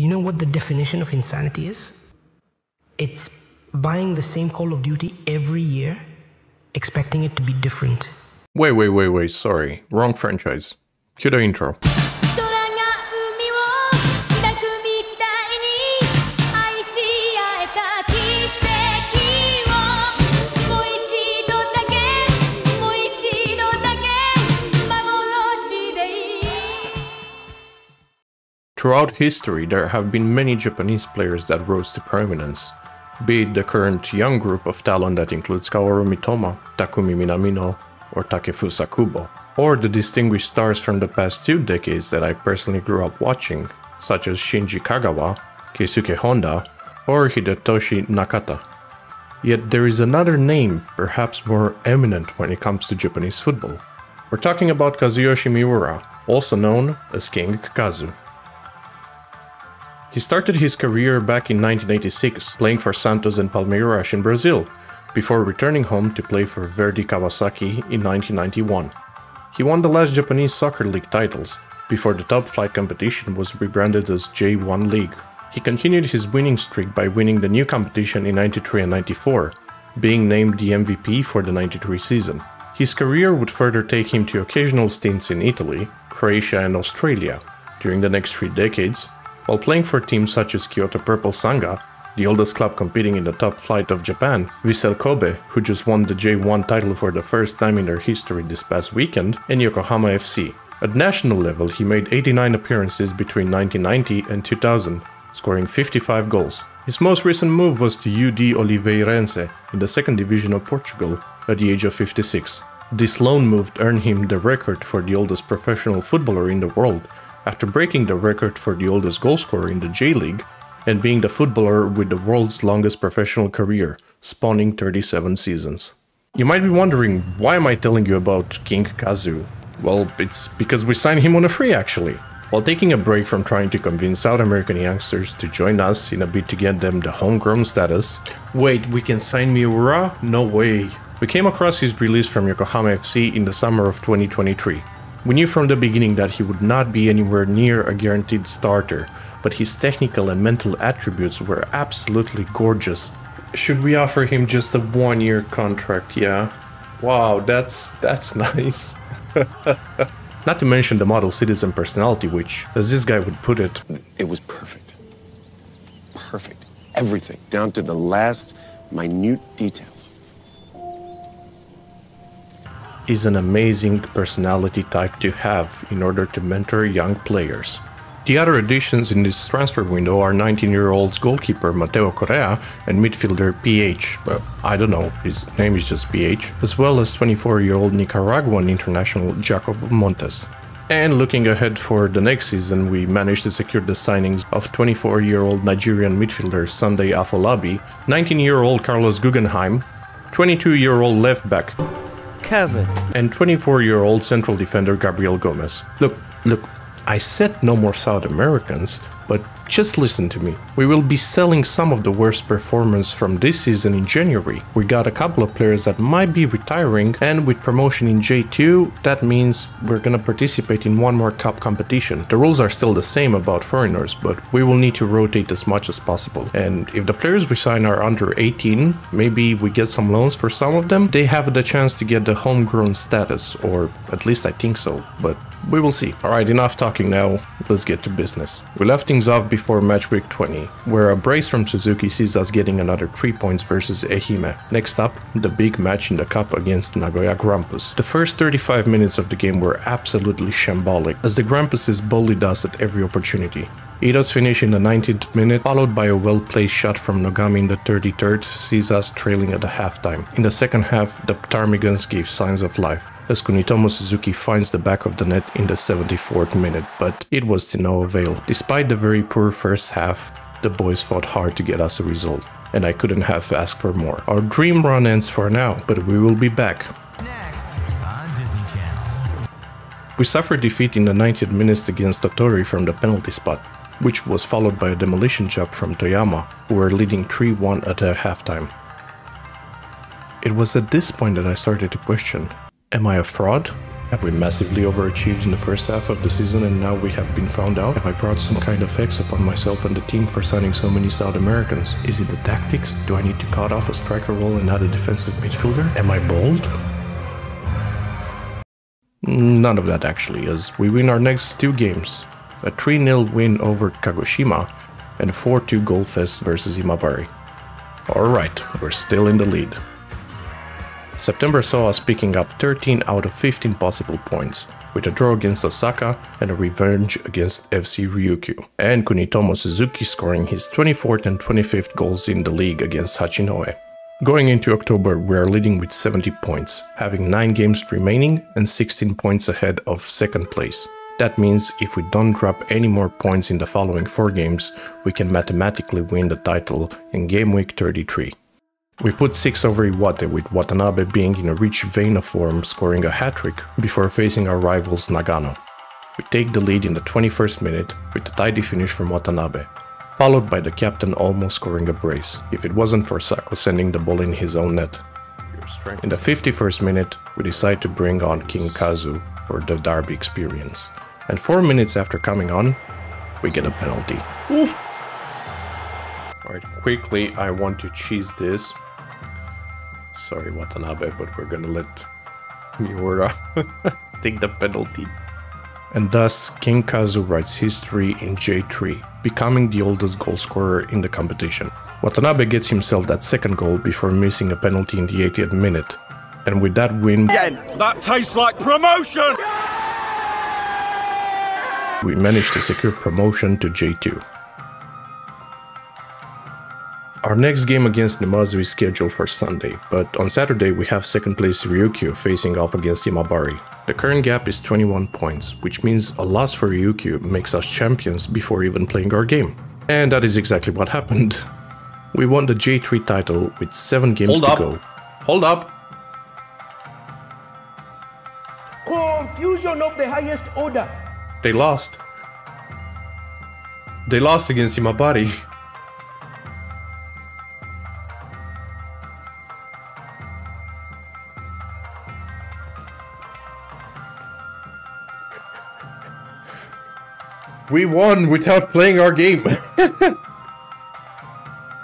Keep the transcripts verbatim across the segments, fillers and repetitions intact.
You know what the definition of insanity is? It's buying the same Call of Duty every year, expecting it to be different. Wait, wait, wait, wait, sorry. Wrong franchise. Cue the intro. Throughout history, there have been many Japanese players that rose to prominence, be it the current young group of talent that includes Kaoru Mitoma, Takumi Minamino, or Takefusa Kubo, or the distinguished stars from the past two decades that I personally grew up watching, such as Shinji Kagawa, Kisuke Honda, or Hidetoshi Nakata. Yet there is another name perhaps more eminent when it comes to Japanese football. We're talking about Kazuyoshi Miura, also known as King Kazu. He started his career back in nineteen eighty-six, playing for Santos and Palmeiras in Brazil, before returning home to play for Verdy Kawasaki in nineteen ninety-one. He won the last Japanese soccer league titles, before the top flight competition was rebranded as J one League. He continued his winning streak by winning the new competition in ninety-three and ninety-four, being named the M V P for the ninety-three season. His career would further take him to occasional stints in Italy, Croatia and Australia. During the next three decades, while playing for teams such as Kyoto Purple Sanga, the oldest club competing in the top flight of Japan, Vissel Kobe, who just won the J one title for the first time in their history this past weekend, and Yokohama F C. At national level, he made eighty-nine appearances between nineteen ninety and two thousand, scoring fifty-five goals. His most recent move was to U D Oliveirense in the second division of Portugal at the age of fifty-six. This loan move earned him the record for the oldest professional footballer in the world, after breaking the record for the oldest goalscorer in the J League and being the footballer with the world's longest professional career, spawning thirty-seven seasons. You might be wondering, why am I telling you about King Kazu? Well, it's because we signed him on a free actually, while taking a break from trying to convince South American youngsters to join us in a bid to get them the homegrown status. Wait, we can sign Miura? No way. We came across his release from Yokohama F C in the summer of twenty twenty-three. We knew from the beginning that he would not be anywhere near a guaranteed starter, but his technical and mental attributes were absolutely gorgeous. Should we offer him just a one-year contract, yeah? Wow, that's that's nice. Not to mention the model citizen personality which, as this guy would put it, it was perfect. Perfect. Everything, down to the last minute details. Is an amazing personality type to have in order to mentor young players. The other additions in this transfer window are nineteen-year-old goalkeeper Mateo Correa and midfielder P H, but I don't know, his name is just P H, as well as twenty-four-year-old Nicaraguan international Jacob Montes. And looking ahead for the next season, we managed to secure the signings of twenty-four-year-old Nigerian midfielder Sunday Afolabi, nineteen-year-old Carlos Guggenheim, twenty-two-year-old left-back Kevin, and twenty-four-year-old central defender Gabriel Gomez. Look, look, I said no more South Americans, but just listen to me. We will be selling some of the worst performance from this season in January. We got a couple of players that might be retiring, and with promotion in J two, that means we're gonna participate in one more cup competition. The rules are still the same about foreigners, but we will need to rotate as much as possible. And if the players we sign are under eighteen, maybe we get some loans for some of them, they have the chance to get the homegrown status, or at least I think so, but we will see. Alright, enough talking now, let's get to business. We left things off before Before match week twenty, where a brace from Suzuki sees us getting another three points versus Ehime. Next up, the big match in the cup against Nagoya Grampus. The first thirty-five minutes of the game were absolutely shambolic, as the Grampuses bullied us at every opportunity. Ida's finish in the nineteenth minute, followed by a well-placed shot from Nogami in the thirty-third, sees us trailing at the halftime. In the second half, the Ptarmigans give signs of life, as Kunitomo Suzuki finds the back of the net in the seventy-fourth minute, but it was to no avail. Despite the very poor first half, the boys fought hard to get us a result, and I couldn't have asked for more. Our dream run ends for now, but we will be back. Next on Disney Channel. We suffered defeat in the ninetieth minutes against Tottori from the penalty spot, which was followed by a demolition job from Toyama, who were leading three one at the halftime. It was at this point that I started to question, am I a fraud? We massively overachieved in the first half of the season, and now we have been found out. I brought some kind of hex upon myself and the team for signing so many South Americans. Is it the tactics? Do I need to cut off a striker role and not a defensive midfielder? Am I bold? None of that actually, as we win our next two games. A three nil win over Kagoshima and a four two goal fest versus Imabari. Alright, we're still in the lead. September saw us picking up thirteen out of fifteen possible points, with a draw against Osaka and a revenge against F C Ryukyu, and Kunitomo Suzuki scoring his twenty-fourth and twenty-fifth goals in the league against Hachinohe. Going into October, we are leading with seventy points, having nine games remaining and sixteen points ahead of second place. That means if we don't drop any more points in the following four games, we can mathematically win the title in game week thirty-three. We put six over Iwate, with Watanabe being in a rich vein of form, scoring a hat-trick before facing our rivals Nagano. We take the lead in the twenty-first minute with a tidy finish from Watanabe, followed by the captain almost scoring a brace, if it wasn't for Sako sending the ball in his own net. In the fifty-first minute, we decide to bring on King Kazu for the derby experience. And four minutes after coming on, we get a penalty. Alright, quickly, I want to cheese this. Sorry, Watanabe, but we're gonna let Miura take the penalty. And thus, King Kazu writes history in J three, becoming the oldest goalscorer in the competition. Watanabe gets himself that second goal before missing a penalty in the eightieth minute. And with that win... That tastes like promotion! We managed to secure promotion to J two. Our next game against Nemazu is scheduled for Sunday, but on Saturday we have second place Ryukyu facing off against Imabari. The current gap is twenty-one points, which means a loss for Ryukyu makes us champions before even playing our game. And that is exactly what happened. We won the J three title with seven games to go. Hold up! Confusion of the highest order! They lost. They lost against Imabari. We won without playing our game.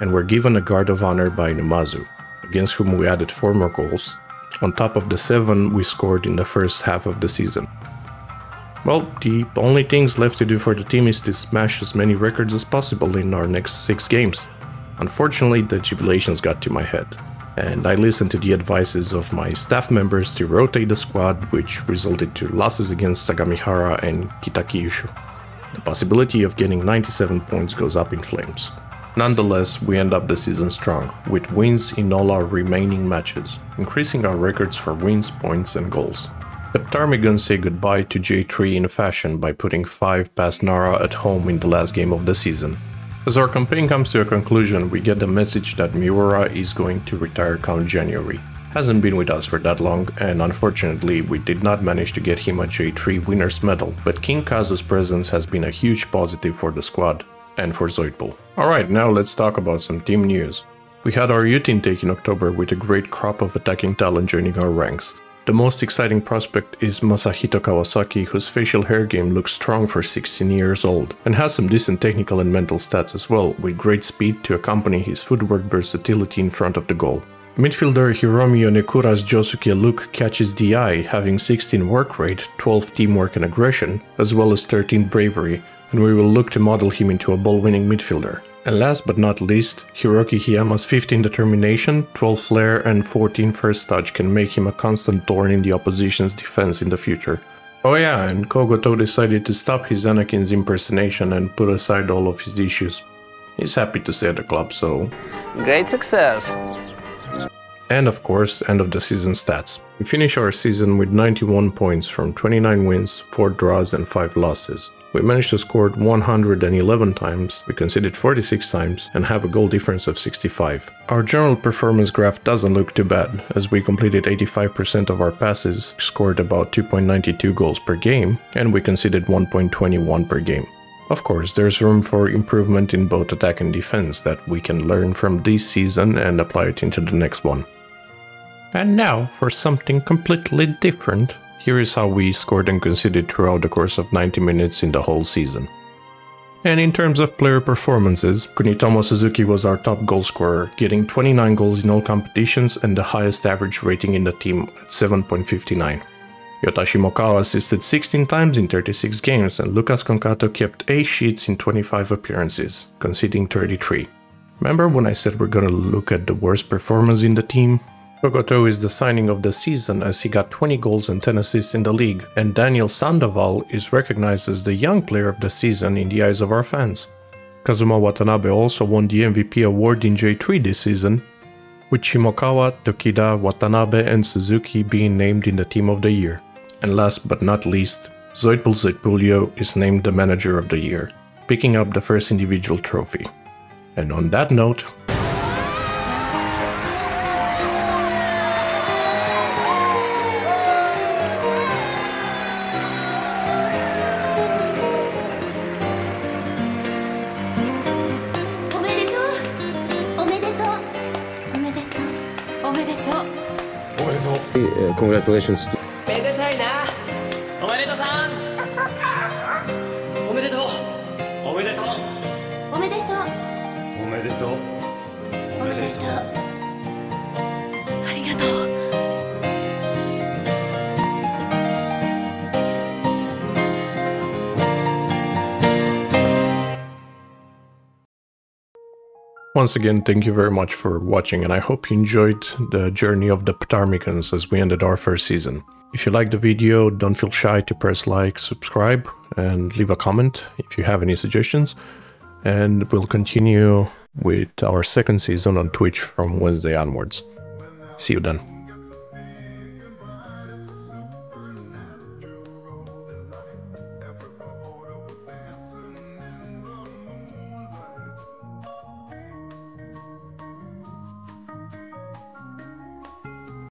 And we're given a guard of honor by Nemazu, against whom we added four more goals, on top of the seven we scored in the first half of the season. Well, the only things left to do for the team is to smash as many records as possible in our next six games. Unfortunately, the jubilations got to my head, and I listened to the advices of my staff members to rotate the squad, which resulted to losses against Sagamihara and Kitakyushu. The possibility of getting ninety-seven points goes up in flames. Nonetheless, we end up the season strong, with wins in all our remaining matches, increasing our records for wins, points and goals. The Ptarmigans say goodbye to J three in a fashion by putting five past Nara at home in the last game of the season. As our campaign comes to a conclusion, we get the message that Miura is going to retire come January. Hasn't been with us for that long, and unfortunately we did not manage to get him a J three winner's medal, but King Kazu's presence has been a huge positive for the squad and for Zoidpool. Alright, now let's talk about some team news. We had our youth intake in October with a great crop of attacking talent joining our ranks. The most exciting prospect is Masahito Kawasaki, whose facial hair game looks strong for sixteen years old, and has some decent technical and mental stats as well, with great speed to accompany his footwork versatility in front of the goal. Midfielder Hiromi Onekura's Josuke Luke catches the eye, having sixteen work rate, twelve teamwork and aggression, as well as thirteen bravery, and we will look to model him into a ball-winning midfielder. And last but not least, Hiroki Hiyama's fifteen determination, twelve flair and fourteen first touch can make him a constant thorn in the opposition's defense in the future. Oh yeah, and Kogoto decided to stop his Anakin's impersonation and put aside all of his issues. He's happy to stay at the club, so... Great success! And of course, end of the season stats. We finish our season with ninety-one points from twenty-nine wins, four draws and five losses. We managed to score one hundred eleven times, we conceded forty-six times, and have a goal difference of sixty-five. Our general performance graph doesn't look too bad, as we completed eighty-five percent of our passes, scored about two point nine two goals per game, and we conceded one point two one per game. Of course, there's room for improvement in both attack and defense that we can learn from this season and apply it into the next one. And now for something completely different. Here is how we scored and conceded throughout the course of ninety minutes in the whole season. And in terms of player performances, Kunitomo Suzuki was our top goal scorer, getting twenty-nine goals in all competitions and the highest average rating in the team at seven point five nine. Yotashi Mokawa assisted sixteen times in thirty-six games and Lucas Concato kept eight sheets in twenty-five appearances, conceding thirty-three. Remember when I said we're gonna look at the worst performance in the team? Kogoto is the signing of the season as he got twenty goals and ten assists in the league, and Daniel Sandoval is recognized as the young player of the season in the eyes of our fans. Kazuma Watanabe also won the M V P award in J three this season, with Shimokawa, Tokida, Watanabe and Suzuki being named in the team of the year. And last but not least, Zoidpool Zoidpoolio is named the manager of the year, picking up the first individual trophy. And on that note, Uh, congratulations to Once again, thank you very much for watching, and I hope you enjoyed the journey of the Ptarmigans as we ended our first season. If you liked the video, don't feel shy to press like, subscribe, and leave a comment if you have any suggestions. And we'll continue with our second season on Twitch from Wednesday onwards. See you then.